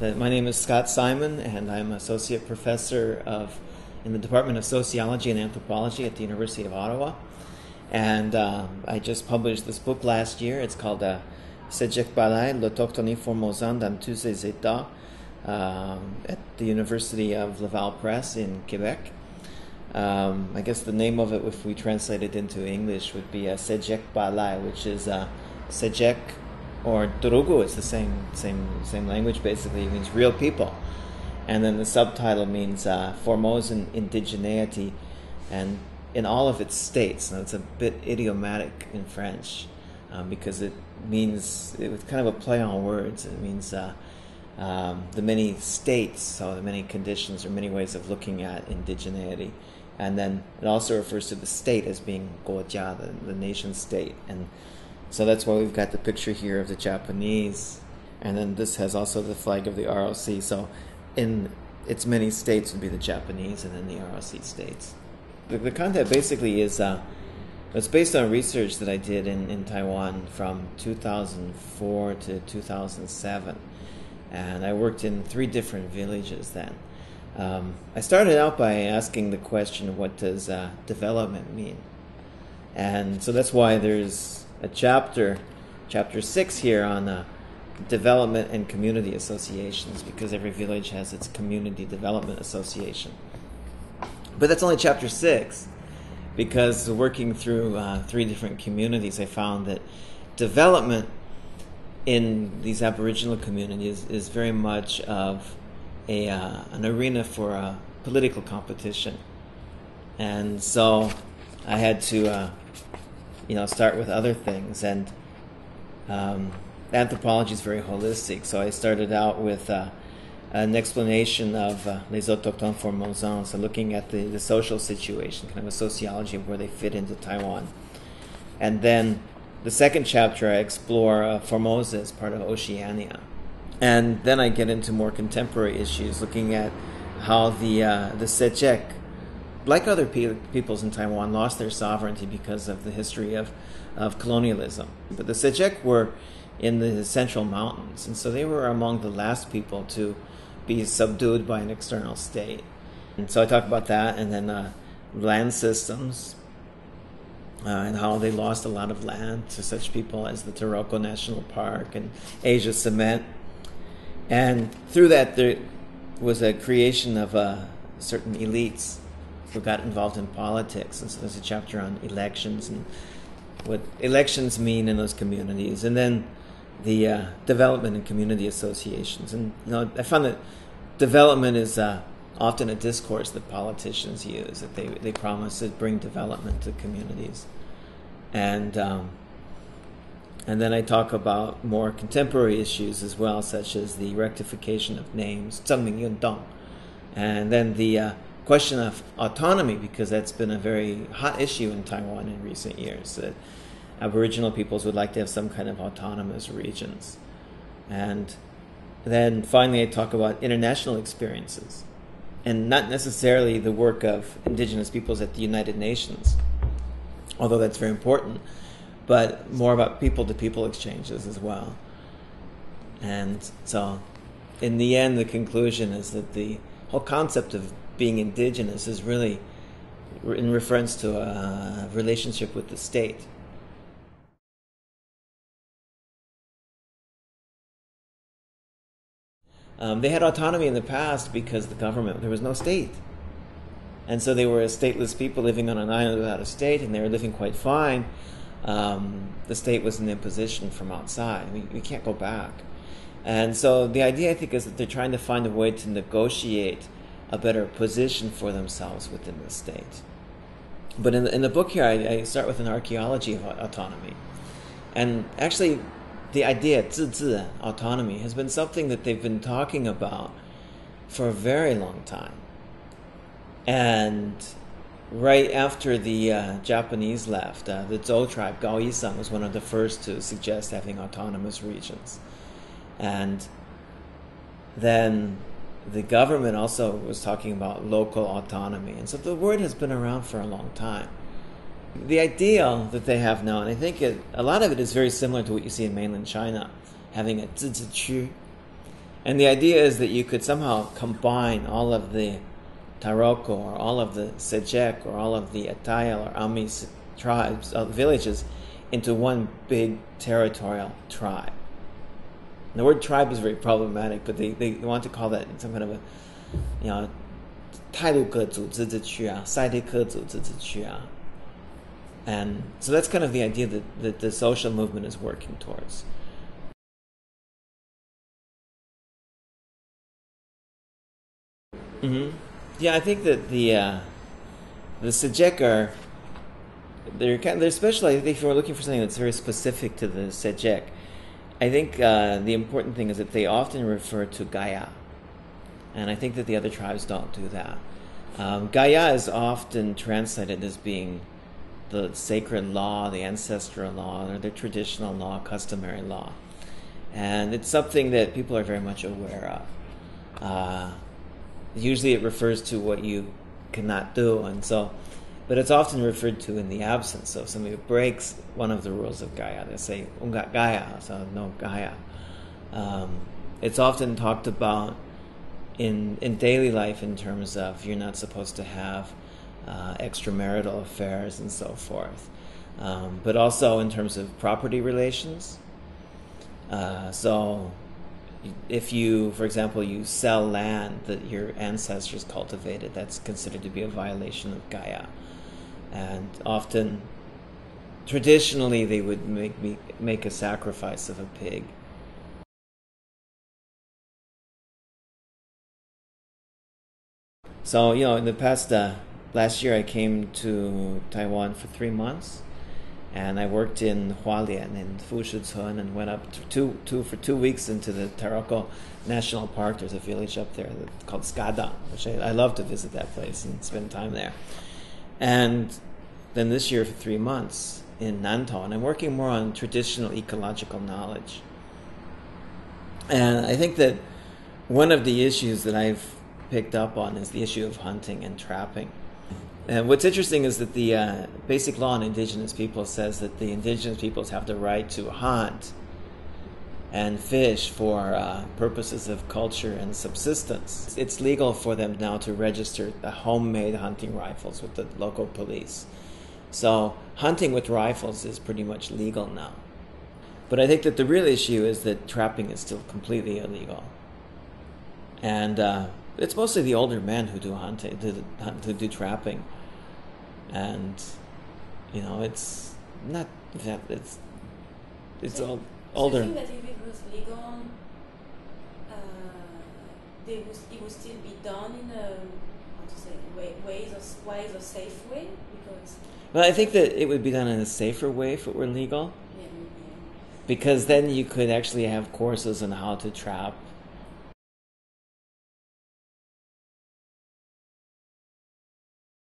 My name is Scott Simon, and I'm Associate Professor in the Department of Sociology and Anthropology at the University of Ottawa. And I just published this book last year. It's called Sejek Balae, Les Autochtones Formosans dans tous les États, at the University of Laval Press in Quebec. I guess the name of it, if we translate it into English, would be Sejek Balae, which is Sejek or Truku. It's the same language, basically. It means real people. And then the subtitle means Formosan indigeneity, and in all of its states. Now, it's a bit idiomatic in French because it means, it was kind of a play on words. It means the many states, so the many conditions or many ways of looking at indigeneity. And then it also refers to the state as being Gojia, the nation state. And so that's why we've got the picture here of the Japanese. And then this has also the flag of the ROC. So in its many states would be the Japanese and then the ROC states. The content basically is, it's based on research that I did in Taiwan from 2004 to 2007. And I worked in 3 different villages then. I started out by asking the question, what does development mean? And so that's why there's a chapter 6 here on development and community associations, because every village has its community development association. But that's only chapter 6, because working through 3 different communities, I found that development in these Aboriginal communities is very much of an arena for a political competition. And so I had to start with other things. And anthropology is very holistic, so I started out with an explanation of Les Autochtones Formosans, so looking at the social situation, kind of a sociology of where they fit into Taiwan. And then the second chapter I explore Formosa as part of Oceania. And then I get into more contemporary issues, looking at how the Sejek, like other peoples in Taiwan, lost their sovereignty because of the history of colonialism. But the Sejek were in the central mountains, and so they were among the last people to be subdued by an external state. And so I talk about that, and then land systems, and how they lost a lot of land to such people as the Taroko National Park and Asia Cement. And through that, there was a creation of certain elites who got involved in politics. And so there's a chapter on elections and what elections mean in those communities. And then the development and community associations. And I found that development is often a discourse that politicians use, that they promise to bring development to communities. And then I talk about more contemporary issues as well, such as the rectification of names, and then the question of autonomy, because that's been a very hot issue in Taiwan in recent years, that Aboriginal peoples would like to have some kind of autonomous regions. And then finally I talk about international experiences, and not necessarily the work of indigenous peoples at the United Nations, although that's very important, but more about people-to-people exchanges as well. And so in the end, the conclusion is that the whole concept of being indigenous is really in reference to a relationship with the state. They had autonomy in the past because the government, there was no state. And so they were a stateless people living on an island without a state, and they were living quite fine. The state was an imposition from outside. We can't go back. And so the idea, I think, is that they're trying to find a way to negotiate a better position for themselves within the state. But in the book here, I start with an archaeology of autonomy. And actually, the idea, 自治, autonomy, has been something that they've been talking about for a very long time. And right after the Japanese left, the Zhou tribe, Gaya, was one of the first to suggest having autonomous regions. And then the government also was talking about local autonomy. And so the word has been around for a long time. The ideal that they have now, and I think a lot of it is very similar to what you see in mainland China, having a 自治区, And the idea is that you could somehow combine all of the Taroko or all of the Sejek or all of the Atayal or Amis tribes, villages, into one big territorial tribe. And the word tribe is very problematic, but they want to call that some kind of a, you know, 太陆各族自治区 啊, 塞地各族自治区 啊. And so that's kind of the idea that the social movement is working towards. Yeah, I think that the Sejek are, they're specialized. If you're looking for something that's very specific to the Sejek, I think the important thing is that they often refer to Gaya. And I think that the other tribes don't do that. Gaya is often translated as being the sacred law, the ancestral law, or the traditional law, customary law. And it's something that people are very much aware of. Usually it refers to what you cannot do, and so, but it's often referred to in the absence of somebody who breaks one of the rules of Gaya. They say, unga Gaya, so no Gaya. It's often talked about in daily life in terms of you're not supposed to have extramarital affairs and so forth, but also in terms of property relations. So if you, for example, you sell land that your ancestors cultivated, that's considered to be a violation of Gaya. And often, traditionally, they would make a sacrifice of a pig. So, you know, in the past, last year I came to Taiwan for 3 months, and I worked in Hualien, in Fushu Tsun, and went up for 2 weeks into the Taroko National Park. There's a village up there that's called Skadang, which I love to visit that place and spend time there. And then this year for 3 months in Nanton, I'm working more on traditional ecological knowledge. And I think that one of the issues that I've picked up on is the issue of hunting and trapping. And what's interesting is that the basic law on indigenous people says that the indigenous peoples have the right to hunt and fish for purposes of culture and subsistence. It's legal for them now to register the homemade hunting rifles with the local police. So hunting with rifles is pretty much legal now. But I think that the real issue is that trapping is still completely illegal. And it's mostly the older men who do hunting, who do trapping. And you know, it's not that it's so, older. Do you think that if it was legal, it would still be done in a, how to say, ways or safe way? Because well, I think that it would be done in a safer way if it were legal, yeah. Because then you could actually have courses on how to trap